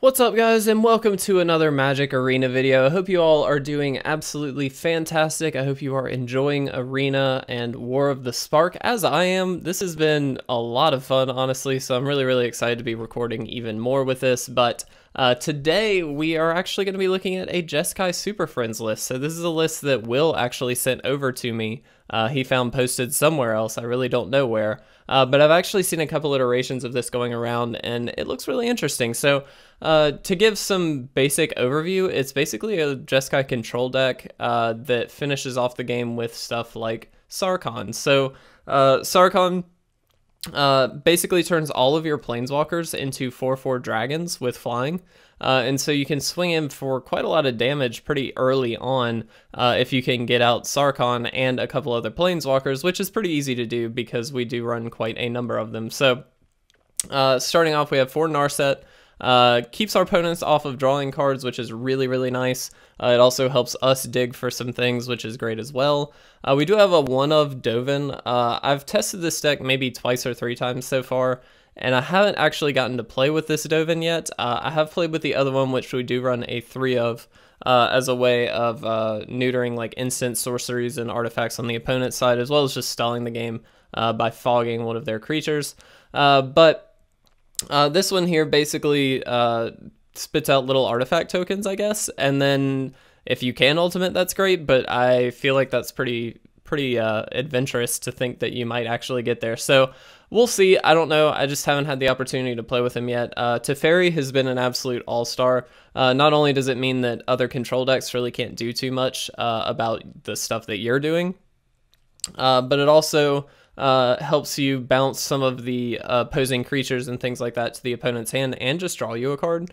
What's up guys, and welcome to another Magic Arena video. I hope you all are doing absolutely fantastic. I hope you are enjoying Arena and War of the Spark, as I am. This has been a lot of fun, honestly, so I'm really excited to be recording even more with this, but today we are actually going to be looking at a Jeskai Superfriends list. So this is a list that Will actually sent over to me. He found posted somewhere else, I really don't know where. But I've actually seen a couple iterations of this going around, and it looks really interesting. So to give some basic overview, it's basically a Jeskai control deck that finishes off the game with stuff like Sarkhan. So Sarkhan basically turns all of your planeswalkers into 4/4 dragons with flying. And so you can swing him for quite a lot of damage pretty early on if you can get out Sarkhan and a couple other planeswalkers, which is pretty easy to do because we do run quite a number of them. So starting off, we have 4 Narset. Keeps our opponents off of drawing cards, which is really nice. It also helps us dig for some things, which is great as well. We do have a 1 of Dovin. I've tested this deck maybe twice or 3 times so far, and I haven't actually gotten to play with this Dovin yet. I have played with the other one, which we do run a 3 of as a way of neutering like instant sorceries and artifacts on the opponent's side, as well as just stalling the game by fogging one of their creatures. But this one here basically spits out little artifact tokens, I guess, and then if you can ultimate, that's great, but I feel like that's pretty adventurous to think that you might actually get there. So we'll see. I don't know. I just haven't had the opportunity to play with him yet. Teferi has been an absolute all-star. Not only does it mean that other control decks really can't do too much about the stuff that you're doing, but it also helps you bounce some of the opposing creatures and things like that to the opponent's hand and just draw you a card.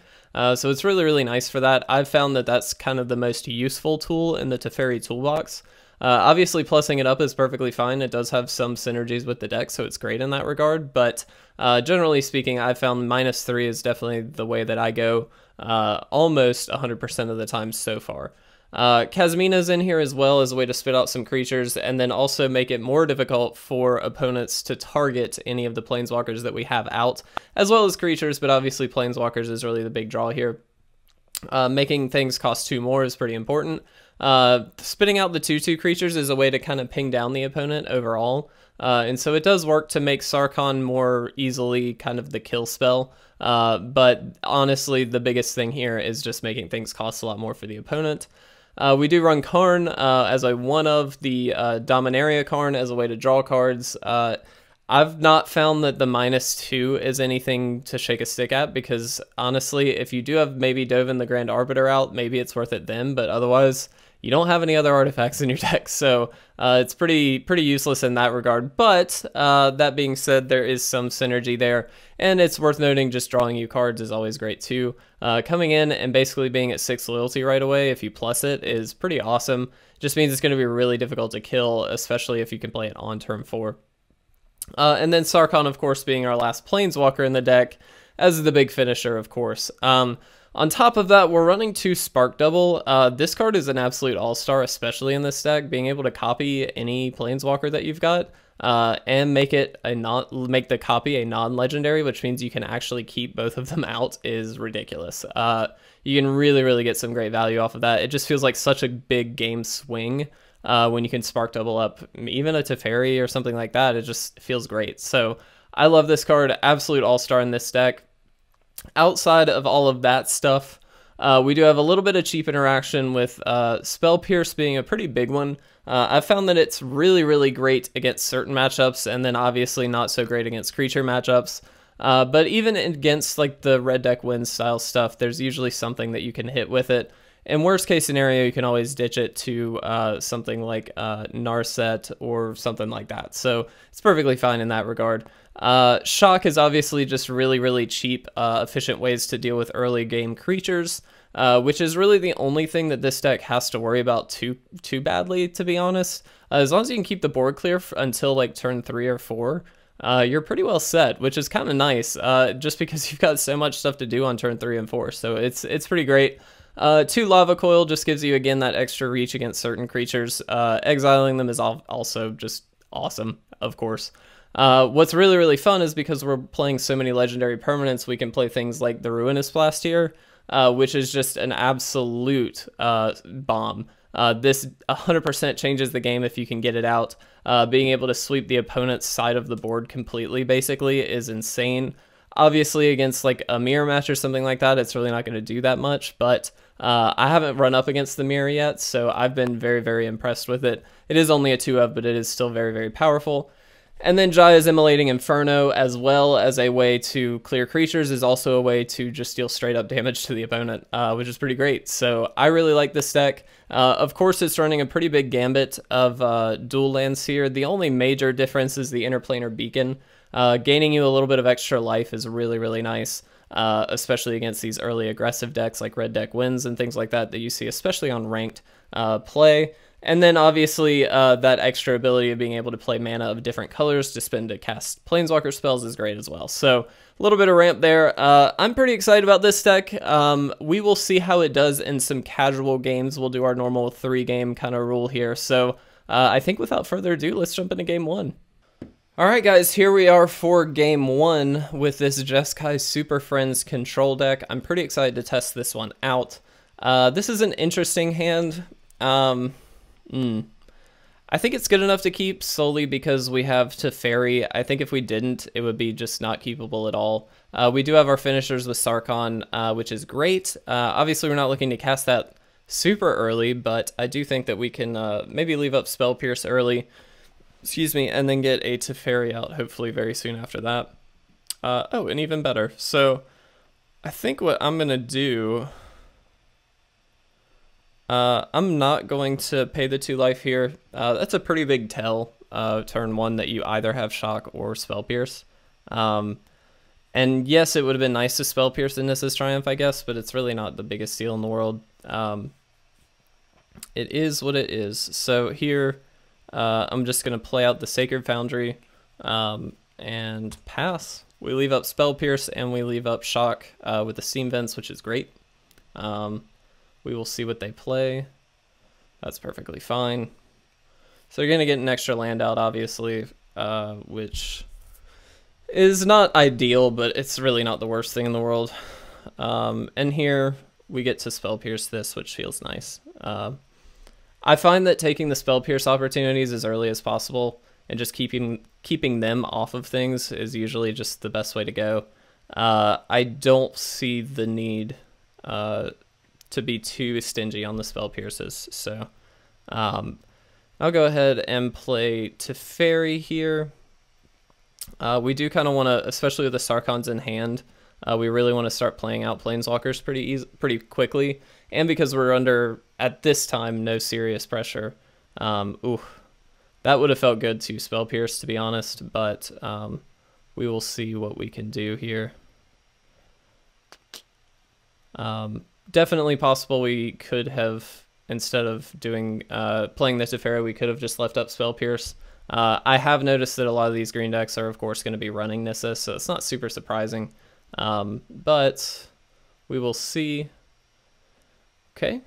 So it's really nice for that. I've found that that's kind of the most useful tool in the Teferi toolbox. Obviously, plussing it up is perfectly fine. It does have some synergies with the deck, so it's great in that regard. But generally speaking, I found -3 is definitely the way that I go almost 100% of the time so far. Kasmina's in here as well as a way to spit out some creatures and then also make it more difficult for opponents to target any of the planeswalkers that we have out, as well as creatures, but obviously planeswalkers is really the big draw here. Making things cost 2 more is pretty important. Spitting out the 2/2 creatures is a way to kind of ping down the opponent overall, and so it does work to make Sarkhan more easily kind of the kill spell, but honestly the biggest thing here is just making things cost a lot more for the opponent. We do run Karn as a 1 of the Dominaria Karn as a way to draw cards. I've not found that the -2 is anything to shake a stick at, because honestly, if you do have maybe Dovin the Grand Arbiter out, maybe it's worth it then, but otherwise you don't have any other artifacts in your deck, so it's pretty useless in that regard. But that being said, there is some synergy there, and it's worth noting just drawing you cards is always great too. Coming in and basically being at 6 loyalty right away, if you plus it, is pretty awesome. Just means it's going to be really difficult to kill, especially if you can play it on turn 4. And then Sarkhan, of course, being our last planeswalker in the deck, as the big finisher, of course. On top of that, we're running 2 Spark Double. This card is an absolute all-star, especially in this deck, being able to copy any planeswalker that you've got and make the copy a non-legendary, which means you can actually keep both of them out, is ridiculous. You can really get some great value off of that. It just feels like such a big game swing. When you can Spark Double up even a Teferi or something like that, it just feels great. So I love this card, absolute all-star in this deck. Outside of all of that stuff, we do have a little bit of cheap interaction with Spell Pierce being a pretty big one. I've found that it's really great against certain matchups, and then obviously not so great against creature matchups. But even against like the red deck win style stuff, there's usually something that you can hit with it. In worst case scenario, you can always ditch it to something like Narset or something like that. So it's perfectly fine in that regard. Shock is obviously just really cheap, efficient ways to deal with early game creatures, which is really the only thing that this deck has to worry about too badly, to be honest. As long as you can keep the board clear until like turn 3 or 4, you're pretty well set, which is kind of nice, just because you've got so much stuff to do on turn 3 and 4. So it's pretty great. 2 Lava Coil just gives you, again, that extra reach against certain creatures. Exiling them is also just awesome, of course. What's really, really fun is because we're playing so many legendary permanents, we can play things like the Ruinous Blast here, which is just an absolute bomb. This 100% changes the game if you can get it out. Being able to sweep the opponent's side of the board completely, basically, is insane. Obviously, against like a mirror match or something like that, it's really not going to do that much, but I haven't run up against the mirror yet, so I've been very, very impressed with it. It is only a 2-of, but it is still very, very powerful. And then Jaya's Immolating Inferno, as well as a way to clear creatures, is also a way to just deal straight up damage to the opponent, which is pretty great. So I really like this deck. Of course, it's running a pretty big gambit of dual lands here. The only major difference is the Interplanar Beacon. Gaining you a little bit of extra life is really, really nice, especially against these early aggressive decks like Red Deck Wins and things like that that you see, especially on ranked play. And then obviously that extra ability of being able to play mana of different colors to spend to cast planeswalker spells is great as well. So a little bit of ramp there. I'm pretty excited about this deck. We will see how it does in some casual games. We'll do our normal 3-game kind of rule here. So I think without further ado, let's jump into game one. All right, guys, here we are for game one with this Jeskai Superfriends control deck. I'm pretty excited to test this one out. This is an interesting hand. I think it's good enough to keep solely because we have Teferi. I think if we didn't, it would be just not keepable at all. We do have our finishers with Sarkhan, which is great. Obviously, we're not looking to cast that super early, but I do think that we can maybe leave up Spell Pierce early. Excuse me, and then get a Teferi out hopefully very soon after that. Oh, and even better. So I think what I'm going to do... I'm not going to pay the 2 life here. That's a pretty big tell, turn one, that you either have Shock or Spell Pierce. And yes, it would have been nice to Spell Pierce in Nissa's Triumph, I guess, but it's really not the biggest deal in the world. It is what it is. So here... I'm just going to play out the Sacred Foundry and pass. We leave up Spell Pierce and we leave up Shock with the Steam Vents, which is great. We will see what they play. That's perfectly fine. So you're going to get an extra land out, obviously, which is not ideal, but it's really not the worst thing in the world. And here we get to Spell Pierce this, which feels nice. I find that taking the Spell Pierce opportunities as early as possible and just keeping them off of things is usually just the best way to go. I don't see the need to be too stingy on the Spell Pierces, so I'll go ahead and play Teferi here. We do kind of want to, especially with the Sarkhans in hand, we really want to start playing out Planeswalkers pretty quickly, and because we're under, at this time, no serious pressure. Ooh, that would have felt good to Spell Pierce, to be honest, but we will see what we can do here. Definitely possible we could have, instead of doing playing the Teferi, we could have just left up Spell Pierce. I have noticed that a lot of these green decks are, of course, going to be running Nissa, so it's not super surprising. But we will see. Okay.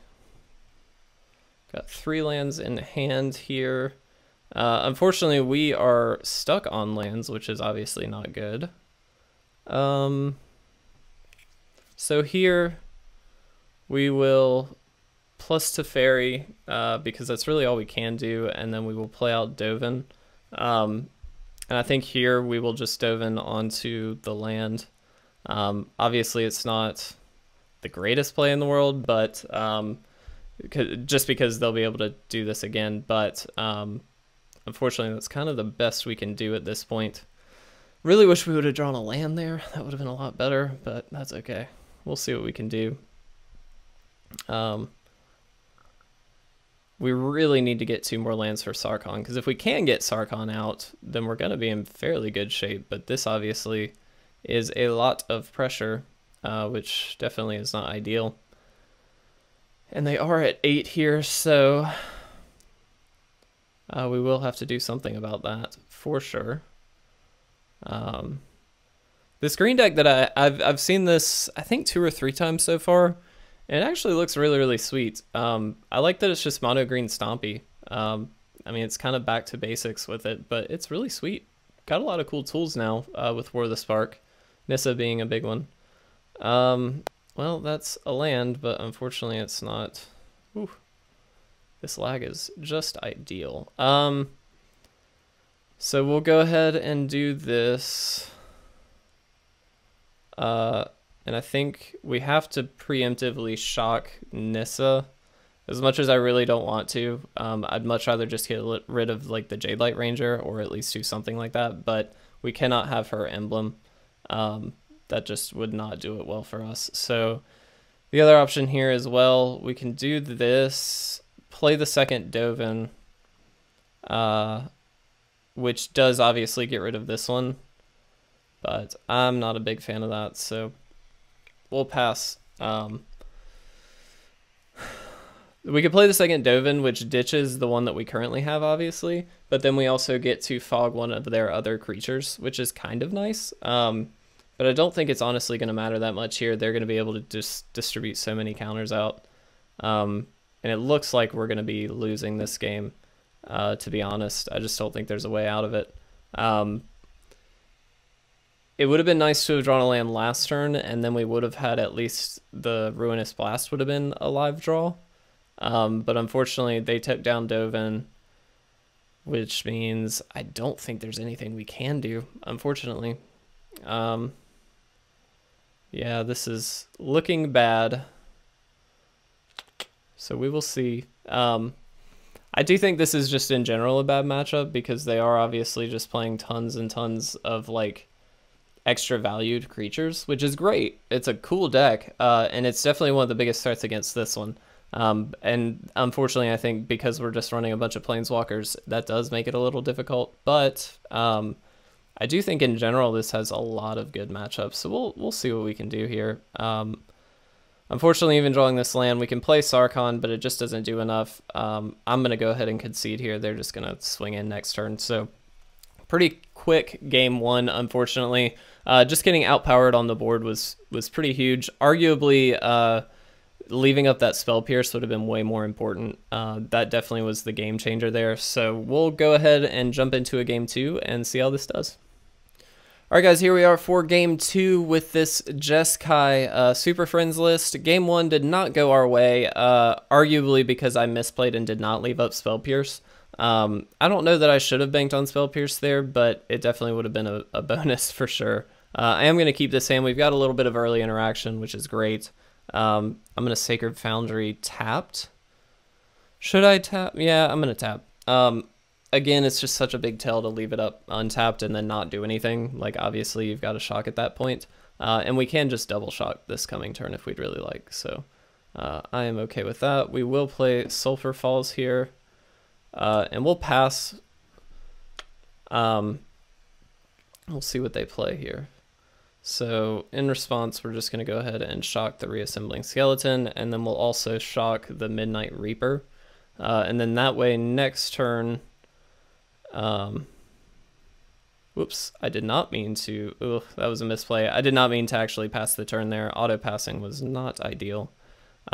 Got 3 lands in hand here. Unfortunately, we are stuck on lands, which is obviously not good. So here we will plus Teferi, because that's really all we can do, and then we will play out Dovin. And I think here we will just Dovin onto the land. Obviously, it's not the greatest play in the world, but... just because they'll be able to do this again, but unfortunately that's kind of the best we can do at this point. Really wish we would have drawn a land there. That would have been a lot better, but that's okay. We'll see what we can do. We really need to get 2 more lands for Sarkhan, because if we can get Sarkhan out, then we're going to be in fairly good shape, but this obviously is a lot of pressure, which definitely is not ideal. And they are at 8 here, so we will have to do something about that for sure. This green deck that I've seen this, I think, 2 or 3 times so far, and it actually looks really, really sweet. I like that it's just mono green stompy. I mean, it's kind of back to basics with it, but it's really sweet. got a lot of cool tools now with War of the Spark, Nissa being a big one. Well, that's a land, but unfortunately it's not. Ooh, this lag is just ideal. So we'll go ahead and do this. And I think we have to preemptively shock Nissa. As much as I really don't want to, I'd much rather just get rid of like the Jade Light Ranger, or at least do something like that, but we cannot have her emblem. That just would not do it well for us. So the other option here as well, we can do this, play the second Dovin, which does obviously get rid of this one, but I'm not a big fan of that, so we'll pass. We could play the second Dovin, which ditches the one that we currently have, obviously, but then we also get to fog one of their other creatures, which is kind of nice. But I don't think it's honestly going to matter that much here. They're going to be able to just distribute so many counters out. And it looks like we're going to be losing this game, to be honest. I just don't think there's a way out of it. It would have been nice to have drawn a land last turn, and then we would have had at least the Ruinous Blast would have been a live draw. But unfortunately, they took down Dovin, which means I don't think there's anything we can do, unfortunately. Yeah, this is looking bad. So we will see. I do think this is just in general a bad matchup, because they are obviously just playing tons and tons of like extra valued creatures, which is great. It's a cool deck, and it's definitely one of the biggest threats against this one. And unfortunately, I think because we're just running a bunch of planeswalkers, that does make it a little difficult. But I do think in general this has a lot of good matchups, so we'll see what we can do here. Unfortunately, even drawing this land, we can play Sarkhan, but it just doesn't do enough. I'm going to go ahead and concede here. They're just going to swing in next turn. So pretty quick game one, unfortunately. Just getting outpowered on the board was pretty huge. Arguably, leaving up that Spell Pierce would have been way more important. That definitely was the game changer there. So we'll go ahead and jump into a game two and see how this does. All right, guys, here we are for game two with this Jeskai Superfriends list. Game one did not go our way, arguably because I misplayed and did not leave up Spell Pierce. I don't know that I should have banked on Spell Pierce there, but it definitely would have been a bonus for sure. I am going to keep this hand. We've got a little bit of early interaction, which is great. I'm going to Sacred Foundry tapped. Should I tap? Yeah, I'm going to tap. Again, it's just such a big tell to leave it up untapped and then not do anything. Like, obviously, you've got a shock at that point. And we can just double shock this coming turn if we'd really like. So I am okay with that. We will play Sulfur Falls here. And we'll pass. We'll see what they play here. So in response, we're just going to go ahead and shock the Reassembling Skeleton, and then we'll also shock the Midnight Reaper. And then that way next turn, whoops, I did not mean to, ugh, that was a misplay. I did not mean to actually pass the turn there. Auto passing was not ideal.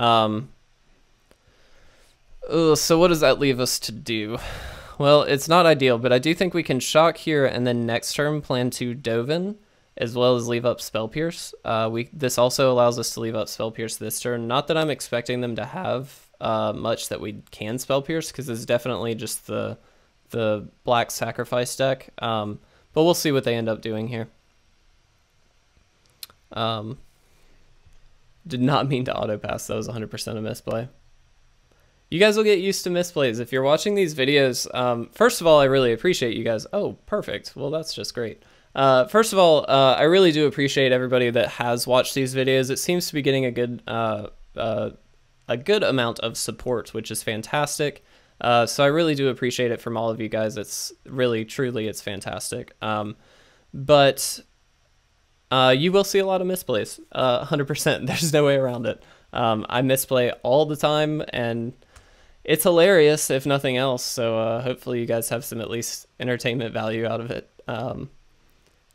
So what does that leave us to do? Well, it's not ideal, but I do think we can shock here and then next turn plan to Dovin, as well as leave up Spell Pierce. This also allows us to leave up Spell Pierce this turn. Not that I'm expecting them to have much that we can Spell Pierce, because it's definitely just the black sacrifice deck. But we'll see what they end up doing here. Did not mean to auto pass. That was 100% a misplay. You guys will get used to misplays if you're watching these videos. First of all, I really appreciate you guys. Oh, perfect. Well, that's just great. First of all, I really do appreciate everybody that has watched these videos. It seems to be getting a good amount of support, which is fantastic. So I really do appreciate it from all of you guys. It's really, truly, it's fantastic. But you will see a lot of misplays, 100%. There's no way around it. I misplay all the time, and it's hilarious, if nothing else. So hopefully you guys have some at least entertainment value out of it.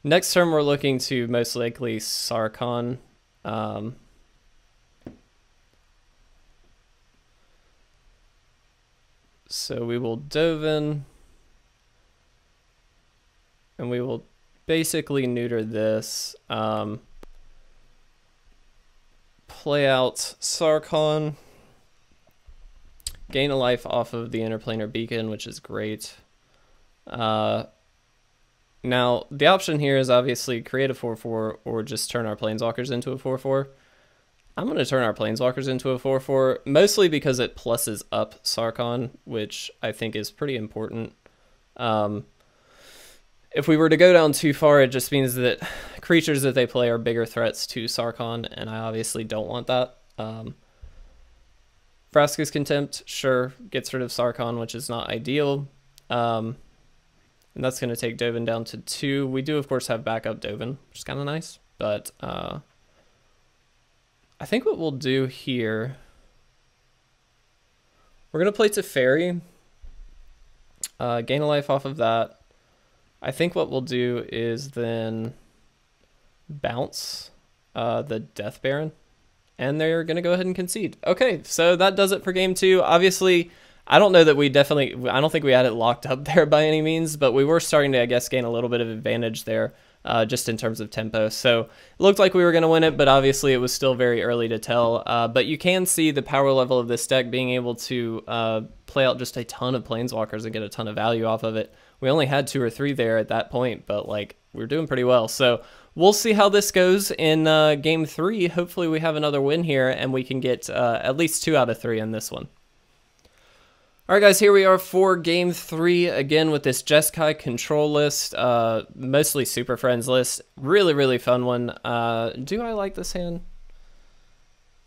Next turn, we're looking to most likely Sarkhan. So we will Dovin. and we will basically neuter this. Play out Sarkhan, gain a life off of the Interplanar Beacon, which is great. Now, the option here is obviously create a 4-4 or just turn our Planeswalkers into a 4-4. I'm going to turn our Planeswalkers into a 4-4, mostly because it pluses up Sarkhan, which I think is pretty important. If we were to go down too far, it just means that creatures that they play are bigger threats to Sarkhan, and I obviously don't want that. Vraska's Contempt, sure, gets rid of Sarkhan, which is not ideal. And that's going to take Dovin down to 2. We do, of course, have backup Dovin, which is kind of nice. But I think what we'll do here, we're going to play Teferi, gain a life off of that. I think what we'll do is then bounce the Death Baron, and they're going to go ahead and concede. Okay, so that does it for game 2. Obviously, I don't know that we definitely, I don't think we had it locked up there by any means, but we were starting to, I guess, gain a little bit of advantage there just in terms of tempo. So it looked like we were going to win it, but obviously it was still very early to tell. But you can see the power level of this deck being able to play out just a ton of Planeswalkers and get a ton of value off of it. We only had 2 or 3 there at that point, but like we're doing pretty well. So we'll see how this goes in game 3. Hopefully we have another win here and we can get at least 2 out of 3 in this one. All right, guys, here we are for game 3, again with this Jeskai control list, mostly Superfriends list. Really, really fun one. Do I like this hand?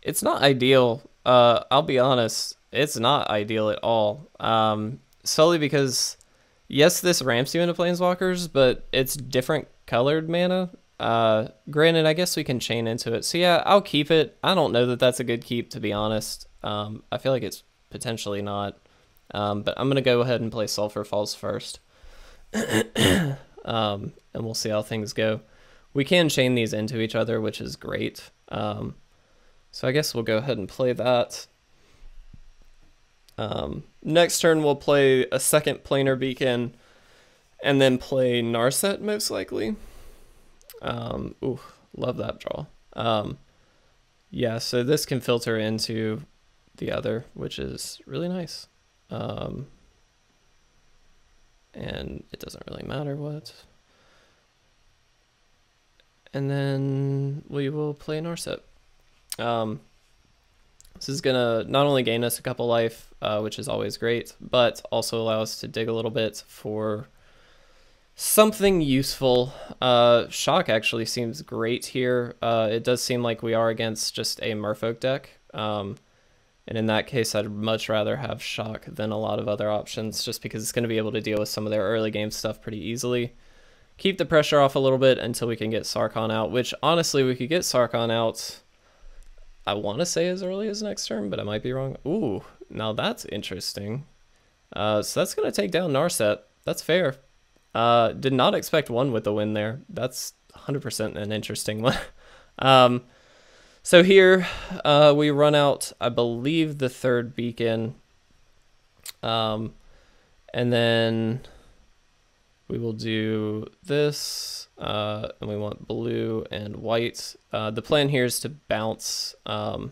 It's not ideal. I'll be honest. It's not ideal at all. Solely because, yes, this ramps you into Planeswalkers, but it's different colored mana. Granted, I guess we can chain into it. So yeah, I'll keep it. I don't know that that's a good keep, to be honest. I feel like it's potentially not. But I'm going to go ahead and play Sulfur Falls first, and we'll see how things go. We can chain these into each other, which is great. So I guess we'll go ahead and play that. Next turn, we'll play a second Planar Beacon, and then play Narset, most likely. Ooh, love that draw. Yeah, so this can filter into the other, which is really nice. And it doesn't really matter what. And then we will play Narset. This is gonna not only gain us a couple life, which is always great, but also allow us to dig a little bit for something useful. Shock actually seems great here. It does seem like we are against just a Merfolk deck. And in that case, I'd much rather have Shock than a lot of other options, just because it's going to be able to deal with some of their early game stuff pretty easily. Keep the pressure off a little bit until we can get Sarkhan out, which honestly, we could get Sarkhan out, I want to say as early as next turn, but I might be wrong. Ooh, now that's interesting. So that's going to take down Narset. That's fair. Did not expect One with the Wind there. That's 100% an interesting one. So here we run out, I believe, the third beacon, and then we will do this, and we want blue and white. The plan here is to bounce. We'll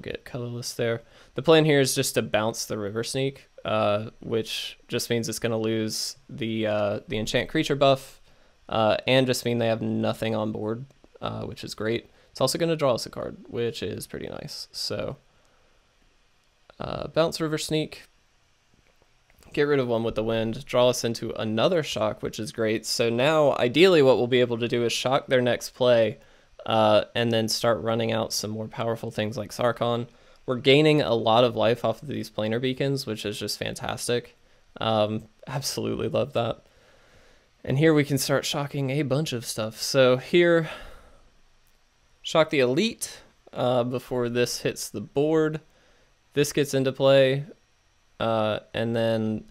get colorless there. The plan here is just to bounce the River Sneak, which just means it's going to lose the enchant creature buff, and just mean they have nothing on board. Which is great. It's also going to draw us a card, which is pretty nice. So bounce River Sneak, get rid of One with the Wind, draw us into another Shock, which is great. So now, ideally, what we'll be able to do is Shock their next play, and then start running out some more powerful things like Sarkhan. We're gaining a lot of life off of these Planar Beacons, which is just fantastic. Absolutely love that. And here we can start shocking a bunch of stuff. So here, Shock the Elite before this hits the board. This gets into play. And then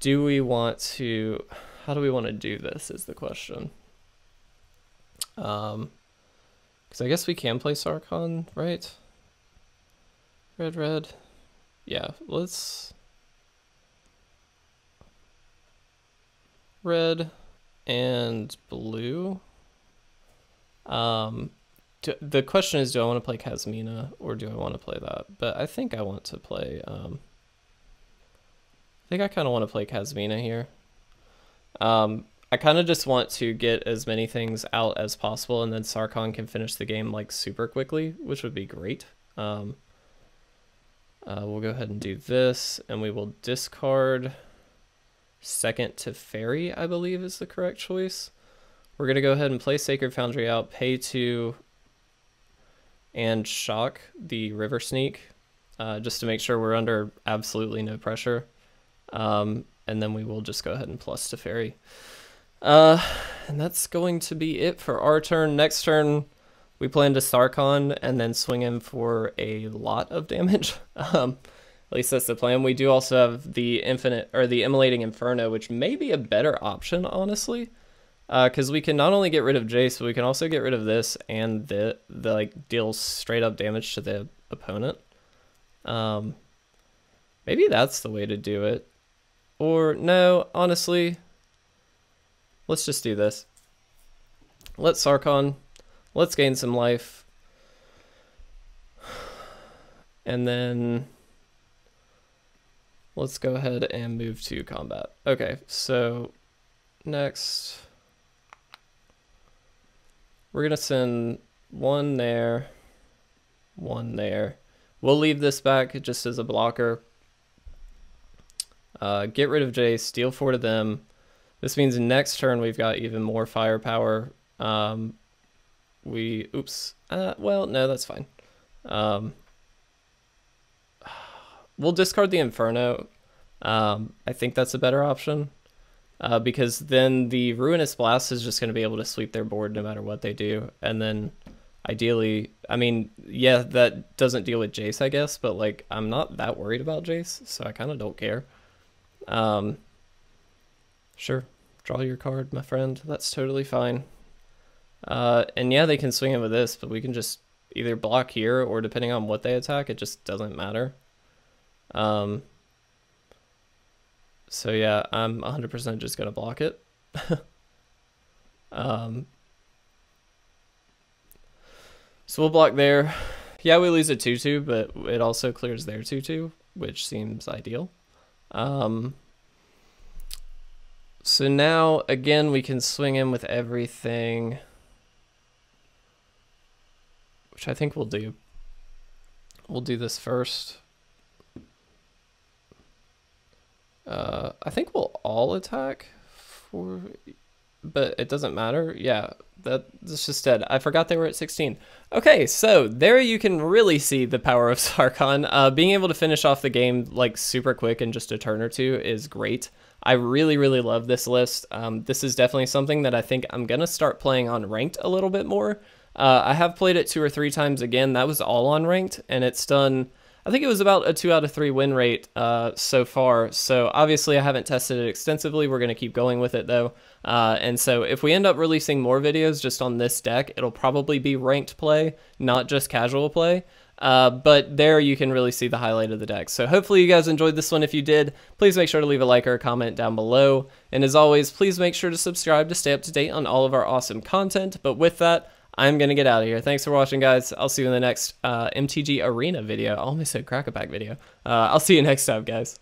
do we want to... How do we want to do this is the question. Because I guess we can play Sarkhan, right? Red, red. Yeah, let's... red and blue. The question is, do I want to play Kasmina or do I want to play that? But I think I want to play, I think I kind of want to play Kasmina here. I kind of just want to get as many things out as possible, and then Sarkhan can finish the game like super quickly, which would be great. We'll go ahead and do this, and we will discard second Teferi, I believe is the correct choice. We're going to go ahead and play Sacred Foundry out, pay two, and shock the River Sneak, just to make sure we're under absolutely no pressure. And then we will just go ahead and plus Teferi. And that's going to be it for our turn. Next turn, we plan to Sarkhan and then swing him for a lot of damage. At least that's the plan. We do also have the Immolating Inferno, which may be a better option, honestly. Because we can not only get rid of Jace, but we can also get rid of this and the like deal straight up damage to the opponent. Maybe that's the way to do it. Or no, honestly, let's just do this. Let's Sarkhan. Let's gain some life. And then let's go ahead and move to combat. Okay, so next we're going to send one there, one there. We'll leave this back just as a blocker. Get rid of Jace, steal four to them. This means next turn we've got even more firepower. Well, no, that's fine. We'll discard the Inferno. I think that's a better option. Because then the Ruinous Blast is just going to be able to sweep their board no matter what they do. And then ideally, I mean, yeah, that doesn't deal with Jace, I guess, but like I'm not that worried about Jace, so I kind of don't care. Sure, draw your card, my friend. That's totally fine. And yeah, they can swing in with this, but we can just either block here or depending on what they attack, it just doesn't matter. So yeah, I'm 100% just going to block it. So we'll block there. Yeah, we lose a 2-2, but it also clears their 2-2, which seems ideal. So now, again, we can swing in with everything, which I think we'll do. We'll do this first. I think we'll all attack for, but it doesn't matter. Yeah, that's just dead. I forgot they were at 16. Okay, so there you can really see the power of Sarkhan. Being able to finish off the game like super quick in just a turn or two is great. I really, really love this list. This is definitely something that I think I'm going to start playing on ranked a little bit more. I have played it 2 or 3 times again. That was all on ranked, and it's done, I think it was about a 2 out of 3 win rate so far. So obviously I haven't tested it extensively. We're going to keep going with it though. And so if we end up releasing more videos just on this deck, it'll probably be ranked play, not just casual play. But there you can really see the highlight of the deck. So hopefully you guys enjoyed this one. If you did, please make sure to leave a like or a comment down below. And as always, please make sure to subscribe to stay up to date on all of our awesome content. But with that, I'm going to get out of here. Thanks for watching, guys. I'll see you in the next MTG Arena video. I almost said Crack-a-Pack video. I'll see you next time, guys.